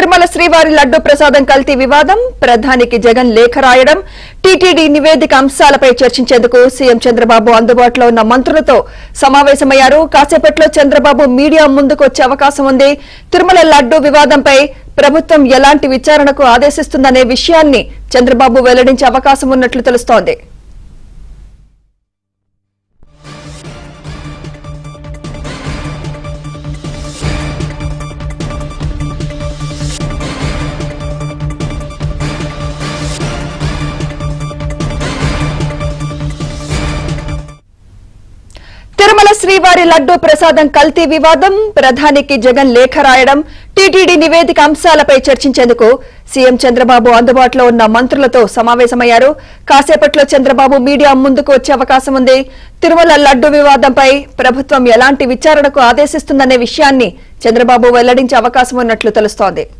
तिरुमल श्रीवारी लड्डू प्रसादं कल्ती विवादं प्रधानिकी जगन लेख रायडं टीटीडी निवेदिक अंशालपై చర్చించేందుకు సీఎం చంద్రబాబు అందుబాటులో ఉన్న మంత్రులతో సమావేశమయ్యారు। కాసేపట్లో చంద్రబాబు మీడియా ముందుకు వచ్చే అవకాశం ఉంది। తిరుమల లడ్డూ వివాదంపై ప్రభుత్వం ఎలాంటి విచారణకు ఆదేశిస్తుందనే విషయాన్ని చంద్రబాబు వెల్లడించే అవకాశం ఉన్నట్లు తెలుస్తోంది। तिरुमल श्रीवारी लड्डू प्रसादं कल्ती विवादं प्रधानिकी जगन लेख रायडं टीटीडी निवेदिक अंशालपై చర్చించేందుకు సీఎం చంద్రబాబు అందుబాటులో ఉన్న మంత్రులతో సమావేశమయ్యారు। కాసేపట్లో చంద్రబాబు మీడియా ముందుకు వచ్చే అవకాశం ఉంది। తిరుమల లడ్డూ వివాదంపై ప్రభుత్వం ఎలాంటి విచారణకు ఆదేశిస్తుందనే విషయాన్ని చంద్రబాబు వెల్లడించే అవకాశం ఉన్నట్లు తెలుస్తోంది।